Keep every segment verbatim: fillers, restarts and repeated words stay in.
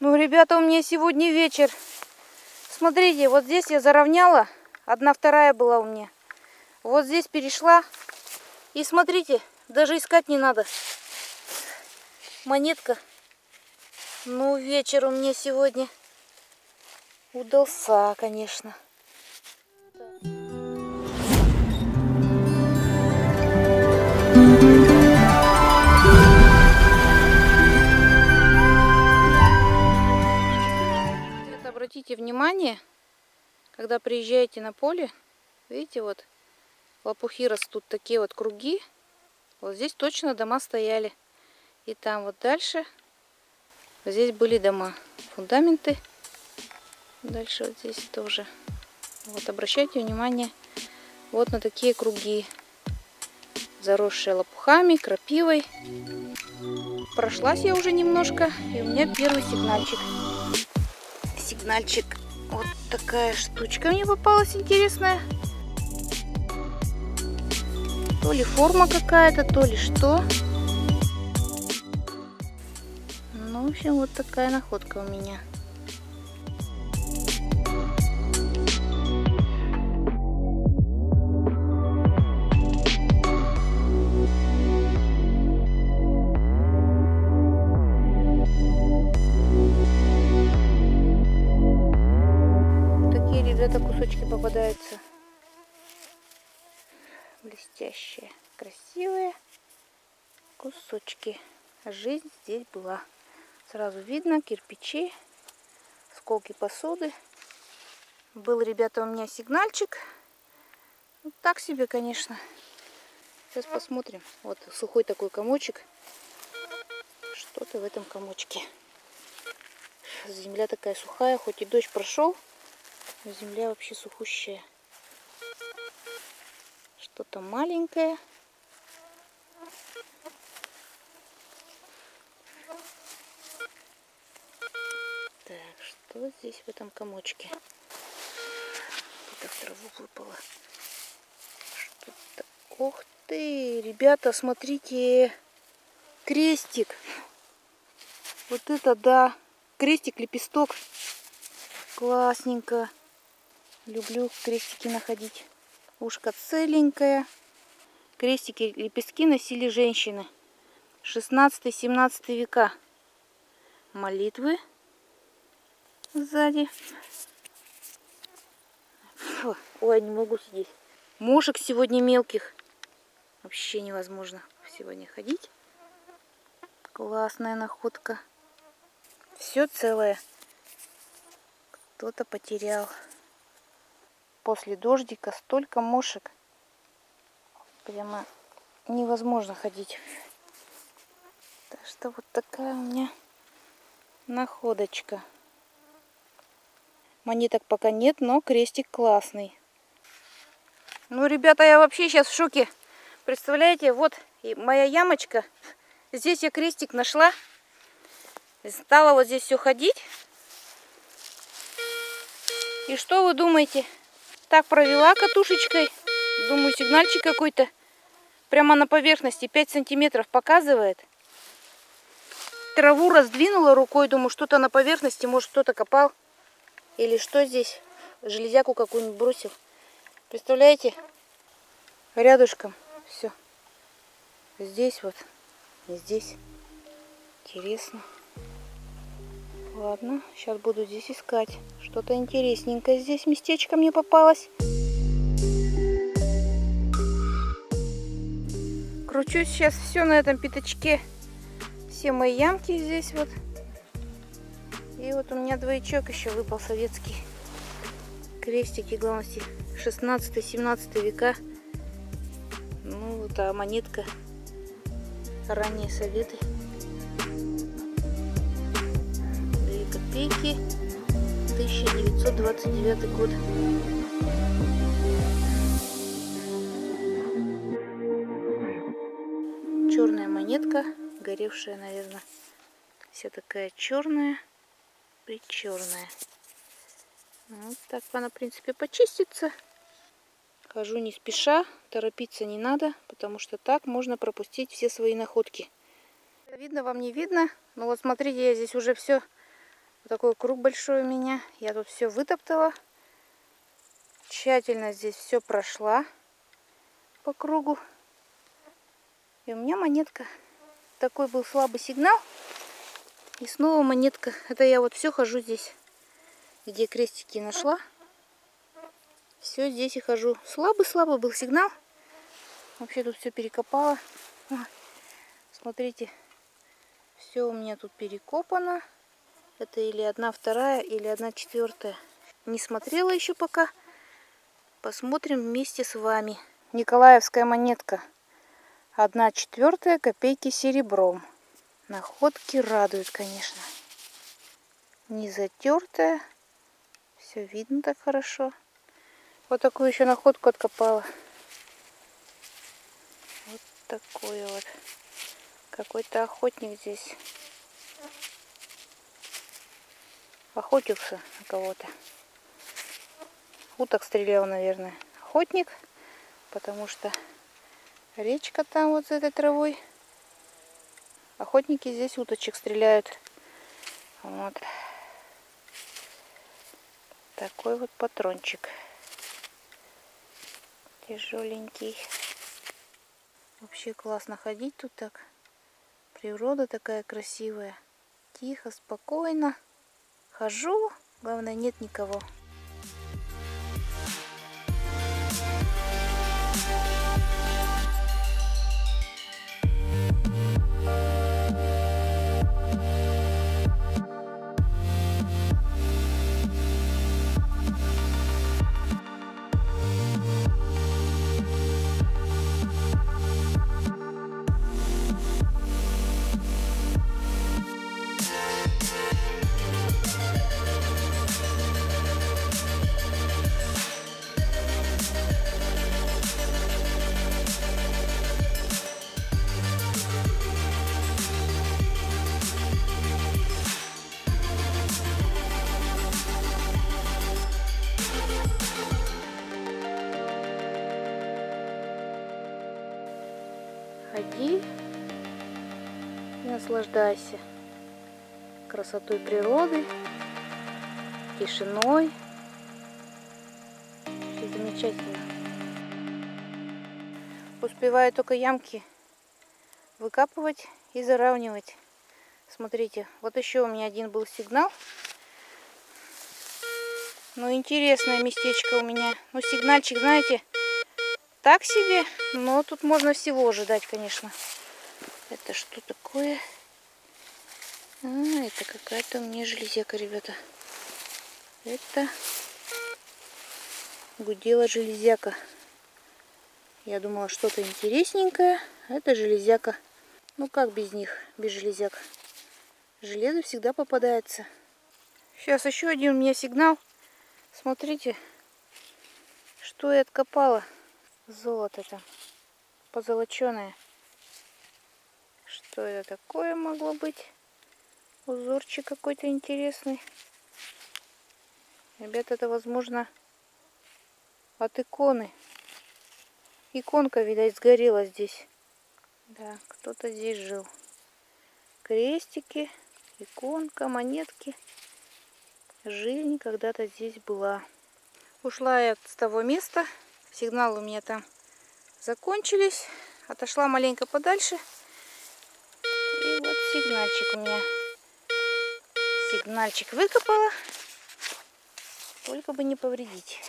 Ну, ребята, у меня сегодня вечер. Смотрите, вот здесь я заровняла. Одна вторая была у меня. Вот здесь перешла. И смотрите, даже искать не надо. Монетка. Ну, вечер у меня сегодня удался, конечно. Обратите внимание, когда приезжаете на поле, видите, вот лопухи растут, такие вот круги. Вот здесь точно дома стояли. И там вот дальше, здесь были дома, фундаменты. Дальше вот здесь тоже. Вот обращайте внимание вот на такие круги, заросшие лопухами, крапивой. Прошлась я уже немножко, и у меня первый сигнальчик. Сигнальчик. Вот такая штучка мне попалась интересная. То ли форма какая-то, то ли что. Ну, в общем, вот такая находка у меня. Ребята, кусочки попадаются блестящие, красивые кусочки. Жизнь здесь была. Сразу видно кирпичи, осколки посуды. Был, ребята, у меня сигнальчик. Ну, так себе, конечно. Сейчас посмотрим. Вот сухой такой комочек. Что-то в этом комочке. Земля такая сухая, хоть и дождь прошел. Земля вообще сухущая. Что-то маленькое. Так, что здесь в этом комочке? Что-то в траву выпало. Что-то... Ух ты! Ребята, смотрите! Крестик! Вот это да! Крестик, лепесток! Классненько! Люблю крестики находить. Ушко целенькое. Крестики, лепестки носили женщины. шестнадцатый-семнадцатый века. Молитвы сзади. Фу. Ой, не могу сидеть. Мошек сегодня мелких. Вообще невозможно сегодня ходить. Классная находка. Все целое. Кто-то потерял. После дождика столько мошек. Прямо невозможно ходить. Так что вот такая у меня находочка. Монеток пока нет, но крестик классный. Ну, ребята, я вообще сейчас в шоке. Представляете, вот моя ямочка. Здесь я крестик нашла. Стала вот здесь все ходить. И что вы думаете? Так провела катушечкой. Думаю, сигнальчик какой-то. Прямо на поверхности. пять сантиметров показывает. Траву раздвинула рукой. Думаю, что-то на поверхности. Может, кто-то копал. Или что здесь? Железяку какую-нибудь бросил. Представляете? Рядышком. Все. Здесь вот. И здесь. Интересно. Ладно, сейчас буду здесь искать. Что-то интересненькое здесь местечко мне попалось. Кручу сейчас все на этом пятачке. Все мои ямки здесь вот. И вот у меня двоечок еще выпал советский. Крестики, главное, шестнадцатый-семнадцатый века. Ну, вот а монетка. Ранние советы. Копейки, тысяча девятьсот двадцать девятый год. Черная монетка, горевшая, наверное, вся такая черная, причерная. Вот так она, в принципе, почистится. Хожу не спеша, торопиться не надо, потому что так можно пропустить все свои находки. Видно вам, не видно, но вот смотрите, я здесь уже все Такой круг большой у меня. Я тут все вытоптала. Тщательно здесь все прошла по кругу. И у меня монетка. Такой был слабый сигнал. И снова монетка. Это я вот все хожу здесь, где крестики нашла. Все здесь и хожу. Слабый-слабый был сигнал. Вообще тут все перекопала. Смотрите. Все у меня тут перекопано. Это или одна вторая, или одна четвертая. Не смотрела еще пока. Посмотрим вместе с вами. Николаевская монетка. Одна четвертая копейки серебром. Находки радуют, конечно. Не затертая. Все видно так хорошо. Вот такую еще находку откопала. Вот такое вот. Какой-то охотник здесь. Охотился на кого-то. Уток стрелял, наверное, охотник. Потому что речка там вот за этой травой. Охотники здесь уточек стреляют. Вот. Такой вот патрончик. Тяжеленький. Вообще классно ходить тут так. Природа такая красивая. Тихо, спокойно. Хожу. Главное, нет никого. Ходи и наслаждайся красотой природы, тишиной. Все замечательно. Успеваю только ямки выкапывать и заравнивать. Смотрите, вот еще у меня один был сигнал. Ну, интересное местечко у меня. Ну, сигнальчик, знаете, так себе, но тут можно всего ожидать, конечно. Это что такое? А, это какая-то у меня железяка, ребята. Это гудела железяка. Я думала, что-то интересненькое. Это железяка. Ну как без них, без железяк? Железо всегда попадается. Сейчас еще один у меня сигнал. Смотрите, что я откопала. Золото там, позолоченое. Что это такое могло быть? Узорчик какой-то интересный. Ребята, это, возможно, от иконы. Иконка, видать, сгорела здесь. Да, кто-то здесь жил. Крестики, иконка, монетки. Жизнь когда-то здесь была. Ушла я с того места. Сигналы у меня там закончились. Отошла маленько подальше. И вот сигнальчик у меня. Сигнальчик выкопала. Только бы не повредить.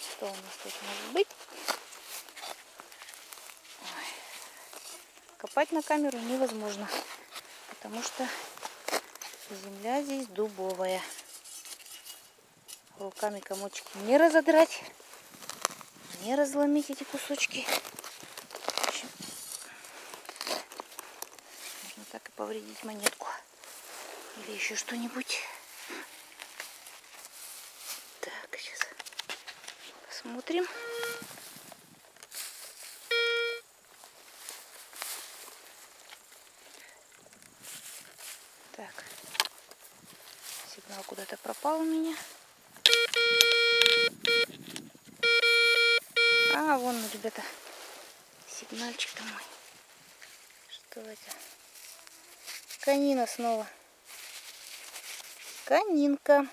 Что у нас тут может быть? Ой. Копать на камеру невозможно. Потому что земля здесь дубовая. Руками комочки не разодрать. Не разломить эти кусочки. В общем, можно так и повредить монетку. Или еще что-нибудь. Так, сейчас посмотрим. Так. Сигнал куда-то пропал у меня. А, вон, ребята, сигнальчик-то мой. Что это? Конина снова. Конинка.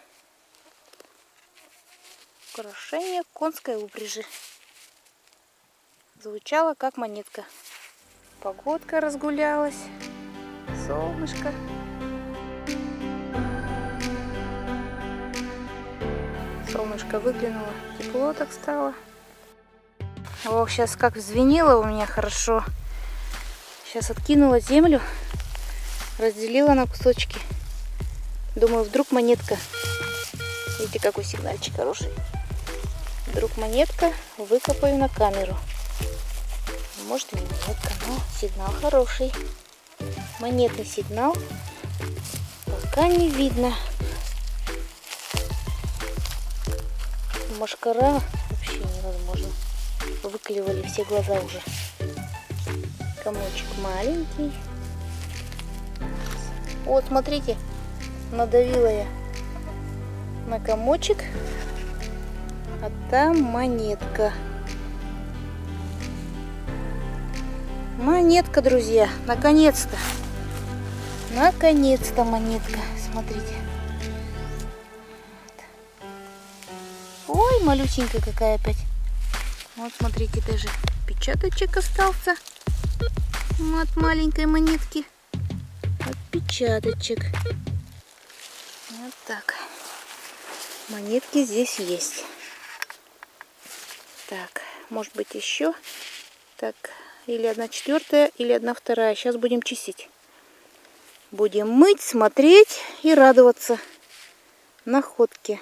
Украшение конской упряжи. Звучало как монетка. Погодка разгулялась. Солнышко. Солнышко выглянуло. Тепло так стало. Ох, сейчас как взвенело у меня хорошо. Сейчас откинула землю. Разделила на кусочки. Думаю, вдруг монетка. Видите, какой сигнальчик хороший. Вдруг монетка. Выкопаю на камеру. Может и не монетка, но сигнал хороший. Монетный сигнал. Пока не видно. Машкара вообще невозможно. Выклевали все глаза уже. Комочек маленький. Вот, смотрите, надавила я на комочек, а там монетка. Монетка, друзья, наконец-то. Наконец-то монетка, смотрите. Ой, малюсенькая какая опять. Вот, смотрите, даже отпечаточек остался от маленькой монетки. Отпечаточек. Вот так. Монетки здесь есть. Так, может быть еще. Так, или одна четвертая, или одна вторая. Сейчас будем чистить. Будем мыть, смотреть и радоваться находке.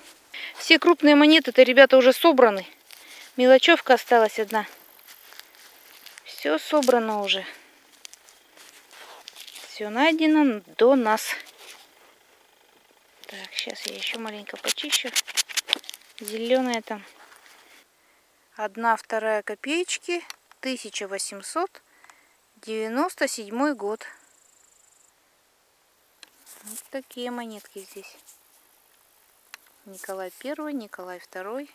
Все крупные монеты-то, ребята, уже собраны. Мелочевка осталась одна. Все собрано уже. Все найдено до нас. Так, сейчас я еще маленько почищу. Зеленая там. Одна вторая копеечки. тысяча восемьсот девяносто седьмой год. Вот такие монетки здесь. Николай Первый, Николай Второй.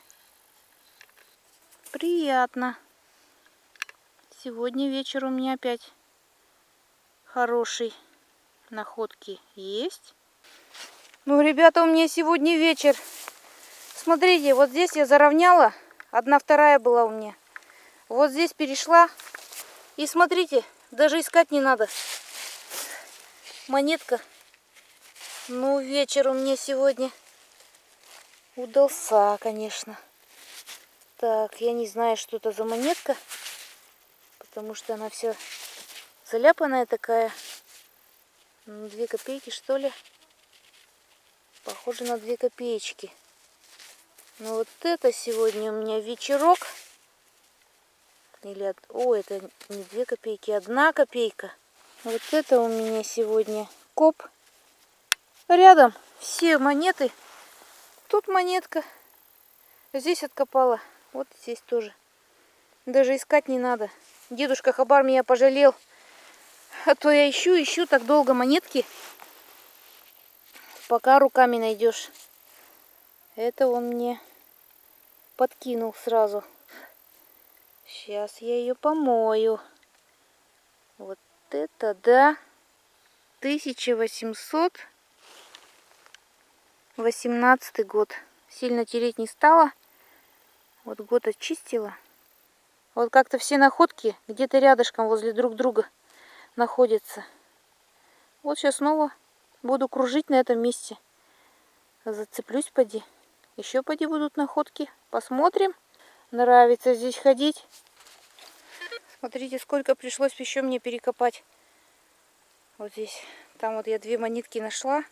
Приятно. Сегодня вечер у меня опять хороший. Находки есть. Ну, ребята, у меня сегодня вечер. Смотрите, вот здесь я заровняла. Одна вторая была у меня. Вот здесь перешла. И смотрите, даже искать не надо. Монетка. Ну, вечер у меня сегодня удался, конечно. Так, я не знаю, что это за монетка. Потому что она вся заляпанная такая. Две копейки, что ли? Похоже на две копеечки. Но вот это сегодня у меня вечерок. Или... О, это не две копейки, одна копейка. Вот это у меня сегодня коп. Рядом все монеты. Тут монетка. Здесь откопала. Вот здесь тоже. Даже искать не надо. Дедушка Хабар меня пожалел. А то я ищу, ищу так долго монетки. Пока руками найдешь. Это он мне подкинул сразу. Сейчас я ее помою. Вот это да. тысяча восемьсот восемнадцатый год. Сильно тереть не стала. Вот год очистила. Вот как-то все находки где-то рядышком возле друг друга находятся. Вот сейчас снова буду кружить на этом месте. Зацеплюсь, поди. Еще поди будут находки. Посмотрим. Нравится здесь ходить. Смотрите, сколько пришлось еще мне перекопать. Вот здесь. Там вот я две монетки нашла.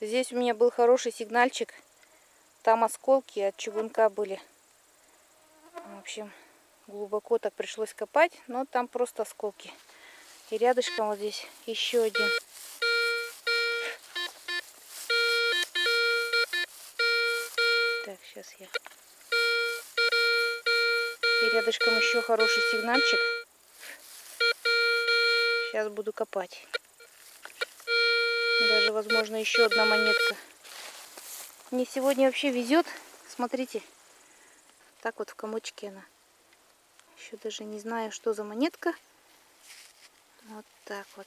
Здесь у меня был хороший сигнальчик. Там осколки от чугунка были. В общем, глубоко так пришлось копать. Но там просто осколки. И рядышком вот здесь еще один. Так, сейчас я. И рядышком еще хороший сигнальчик. Сейчас буду копать. Даже, возможно, еще одна монетка. Мне сегодня вообще везет. Смотрите. Так вот в комочке она. Еще даже не знаю, что за монетка. Вот так вот.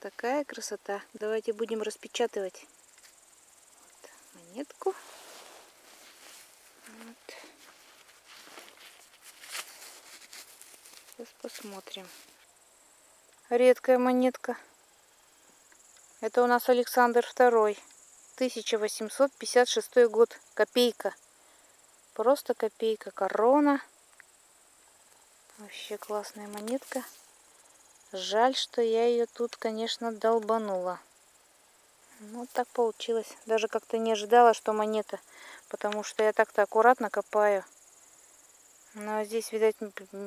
Такая красота. Давайте будем распечатывать. монетку. Вот. Сейчас посмотрим. Редкая монетка. Это у нас Александр второй. тысяча восемьсот пятьдесят шестой год. Копейка. Просто копейка. Корона. Вообще классная монетка. Жаль, что я ее тут, конечно, долбанула. Ну, так получилось. Даже как-то не ожидала, что монета. Потому что я так-то аккуратно копаю. Но здесь, видать,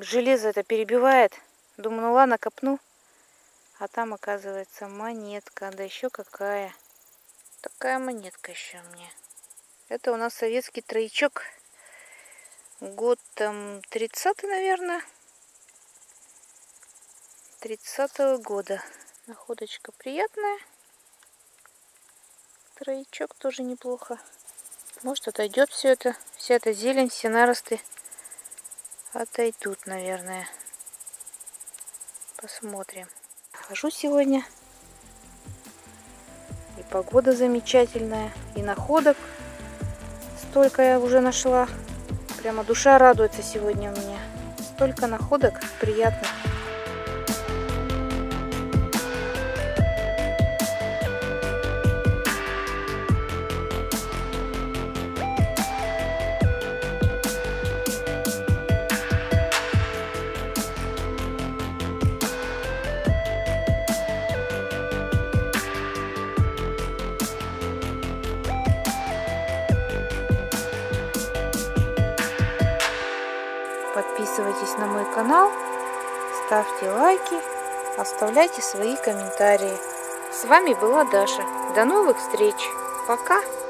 железо это перебивает. Думаю, ну ладно, копну. А там, оказывается, монетка. Да еще какая. Такая монетка еще мне. Это у нас советский троечок. Год там тридцатый, наверное. тридцатого года. Находочка приятная. Троечок тоже неплохо. Может, отойдет все это. Вся эта зелень, все наросты отойдут, наверное. Посмотрим. Хожу сегодня. И погода замечательная. И находок столько я уже нашла. Прямо душа радуется сегодня у меня. Столько находок приятных. Подписывайтесь на мой канал, ставьте лайки, оставляйте свои комментарии. С вами была Даша. До новых встреч. Пока!